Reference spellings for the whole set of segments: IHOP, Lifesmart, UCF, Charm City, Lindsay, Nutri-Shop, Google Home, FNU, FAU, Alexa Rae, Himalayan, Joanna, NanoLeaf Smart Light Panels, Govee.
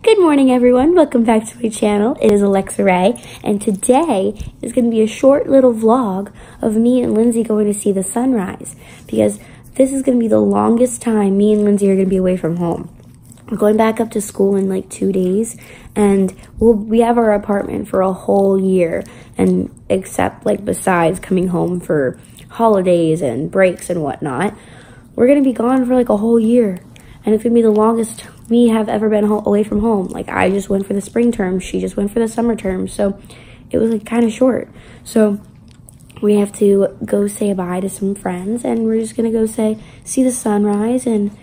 Good morning, everyone. Welcome back to my channel. It is Alexa Rae, and today is going to be a short little vlog of me and Lindsay going to see the sunrise, because this is going to be the longest time me and Lindsay are going to be away from home. We're going back up to school in like 2 days, and we have our apartment for a whole year, and except like besides coming home for holidays and breaks and whatnot, we're going to be gone for like a whole year, and it's going to be the longest we have ever been away from home. Like, I just went for the spring term, she just went for the summer term, so it was like kind of short. So we have to go say bye to some friends, and we're just gonna go see the sunrise and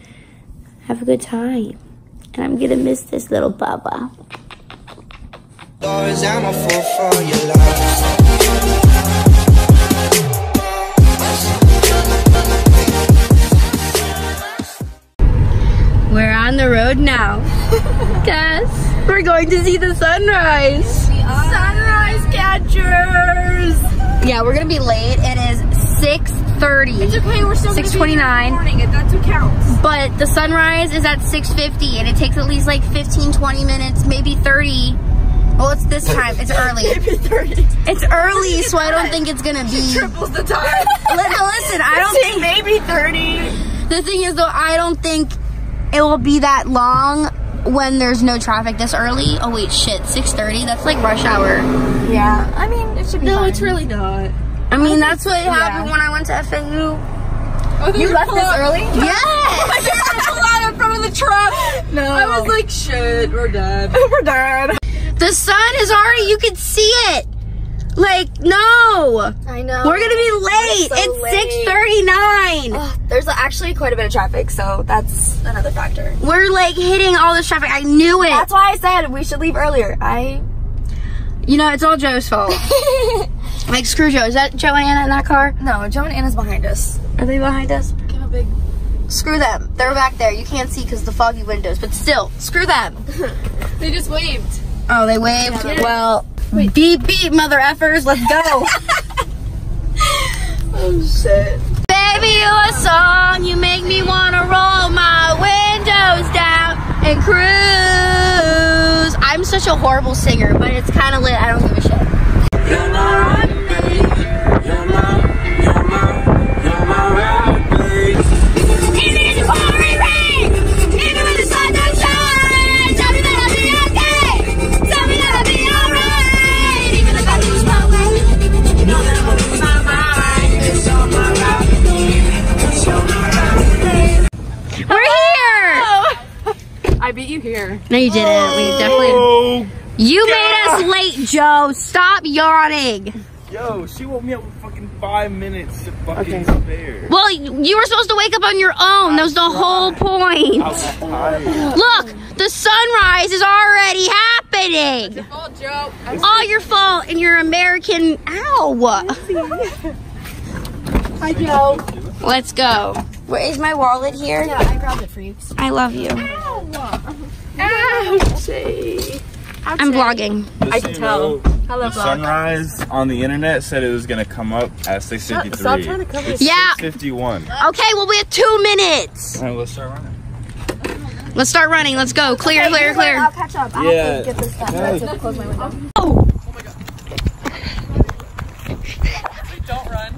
have a good time. And I'm gonna miss this little bubba. We're on the road now, guys. We're going to see the sunrise. Yes, we are. Sunrise catchers. Yeah, we're gonna be late. It is 6:30. It's okay. We're still 6:29. Morning, if that's what counts. But the sunrise is at 6:50, and it takes at least like 15, 20 minutes, maybe 30. Well, it's this time. It's early. Maybe 30. It's early, so I don't think it's gonna be. She triples the time. Listen, I don't think maybe 30. The thing is, though, I don't think it will be that long when there's no traffic this early. Oh wait, shit, 6:30, that's like rush hour. Yeah, I mean, it should be fine. It's really not. I mean, that's what happened when I went to FNU. Oh, you left this early? Yes! I just pulled out in front of the truck. No. I was like, shit, we're done. We're done. The sun is already, you can see it. Like, no. I know. We're gonna be late. It's 6:39. There's actually quite a bit of traffic, so that's another factor. We're like hitting all this traffic. I knew it. That's why I said we should leave earlier. You know, it's all Joe's fault. Like, screw Joe. Is that Joanna in that car? No, Joanna's behind us. Are they behind us? Kind of big. Screw them. They're back there. You can't see because the foggy windows, but still, screw them. They just waved. Oh, they waved? Yeah, well. Wait. Beep beep, mother effers, let's go. Oh shit. Baby, you're a song, you make me wanna roll my windows down and cruise. I'm such a horrible singer, but it's kinda lit, I don't give a shit. You're my rock, baby. You're my rock, baby. Even in the pouring rain, even when the sun don't shine, tell me that I'll be okay, tell me that I'll be alright. I beat you here. No, you didn't. We definitely. Oh, you made us late, Joe. Stop yawning. Yo, she woke me up with fucking 5 minutes to fucking spare. Well, you were supposed to wake up on your own. That was the whole point. I was tired. Look, the sunrise is already happening. It's your fault, Joe. All your fault, and your American. Ow. Hi, Joe. Let's go. Where is my wallet here? Yeah, I grabbed it for you. I love you. Ow! Ouchie. I'm vlogging. I can tell. Hello, vlog. Sunrise on the internet said it was going to come up at 6:53. Stop trying to cover it. Yeah. 6:51. Okay, well, we have 2 minutes. All right, let's start running. Let's start running. Let's go. Clear, okay, clear, clear. I'll catch up. I have to get this done. I have to close my window. Oh my God. Don't run.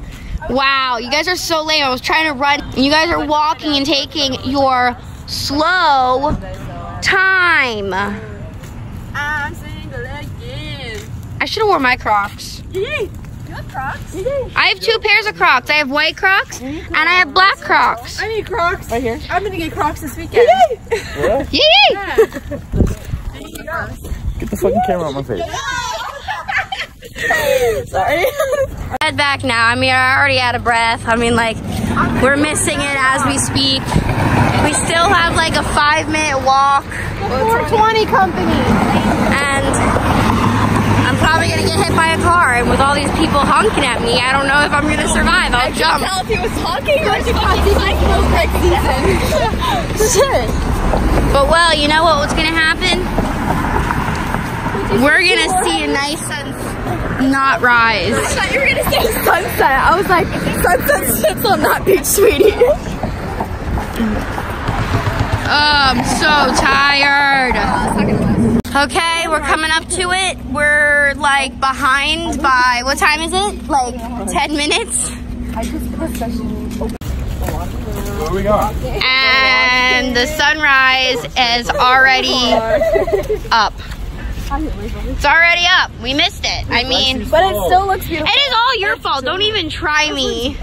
Wow, you guys are so lame. I was trying to run, and you guys are walking and taking your slow time. I'm single again. I should have worn my Crocs. You have Crocs? I have 2 pairs of Crocs. I have white Crocs, and I have black Crocs. I need Crocs. Right here. I'm gonna get Crocs this weekend. What? Yee! Get the fucking camera out my face. Sorry. Head back now. I mean, I'm already out of breath. I mean, like, we're missing it as we speak. We still have like a 5-minute walk. The 420 company. And I'm probably gonna get hit by a car. And with all these people honking at me, I don't know if I'm gonna survive. I'll jump. I can't tell if he was honking or if he was honking those break season. Shit. But well, you know what's gonna happen? We're gonna see a nice sunset. Not rise. I thought you were gonna say sunset. I was like, sunset sits on that beach, sweetie. I'm so tired. Okay, we're coming up to it. We're like behind by, what time is it? Like 10 minutes? Where we going? And the sunrise is already up. It's already up. We missed it. I mean, but it still looks beautiful. It is all your fault. Don't even try me.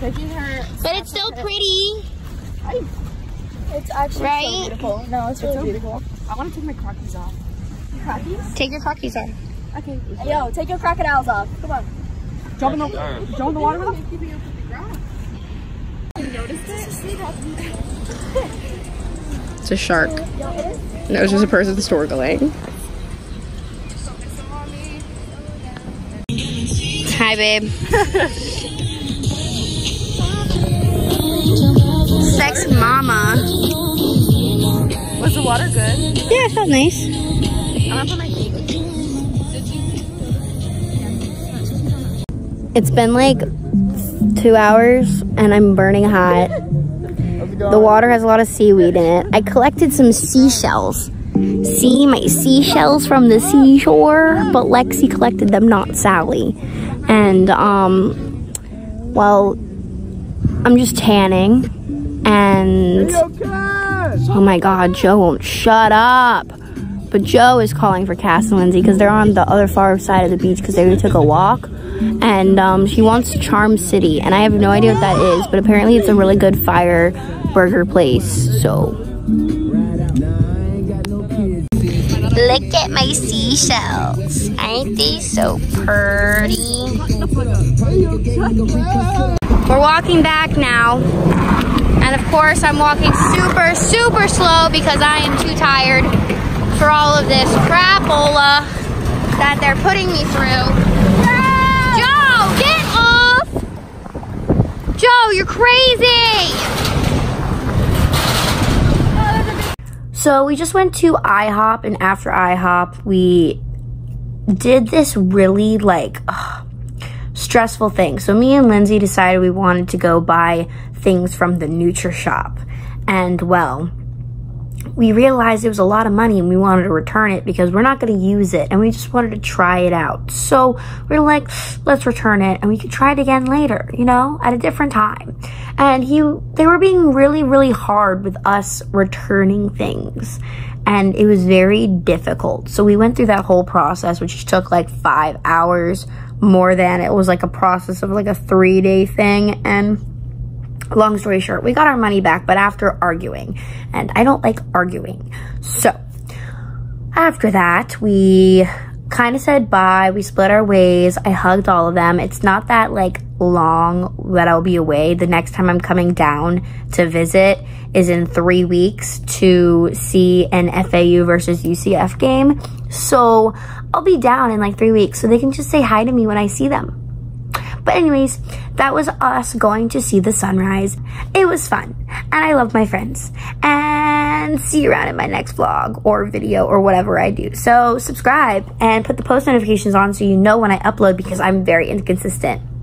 But it's still pretty. It's actually so beautiful. No, it's so beautiful. I want to take my crockies off. Crockies? Take your crockies off. Okay. Yo, take your crocodiles off. Come on. Jump in the water with them. Keeping up with the ground. You noticed it? It's a shark. No, it's just a person snorkeling. Hi, babe. Sex mama. Was the water good? Yeah, it felt nice. I'm gonna put my feet. It's been like 2 hours and I'm burning hot. The water has a lot of seaweed in it. I collected some seashells. See, my seashells from the seashore, but Lexi collected them, not Sally. And, well, I'm just tanning. And oh my god, Joe won't shut up. But Joe is calling for Cass and Lindsay because they're on the other far side of the beach because they took a walk. And she wants Charm City, and I have no idea what that is, but apparently it's a really good fire burger place. So look at my seashells. Ain't they so pretty? We're walking back now, and of course I'm walking super slow because I am too tired for all of this crapola that they're putting me through. Joe! Joe, get off! Joe, you're crazy! So we just went to IHOP, and after IHOP we did this really like stressful thing. So me and Lindsay decided we wanted to go buy things from the Nutri-Shop, and well, we realized it was a lot of money and we wanted to return it because we're not going to use it and we just wanted to try it out. So we're like, let's return it and we could try it again later, you know, at a different time. And they were being really hard with us returning things, and it was very difficult. So we went through that whole process, which took like 5 hours more than it was like a process of like a 3-day thing. And long story short, we got our money back, but after arguing, and I don't like arguing. So after that, we kind of said bye. We split our ways. I hugged all of them. It's not that like long that I'll be away. The next time I'm coming down to visit is in 3 weeks to see an FAU versus UCF game. So I'll be down in like 3 weeks, so they can just say hi to me when I see them. But anyways, that was us going to see the sunrise. It was fun, and I love my friends. And see you around in my next vlog or video or whatever I do. So subscribe and put the post notifications on so you know when I upload, because I'm very inconsistent.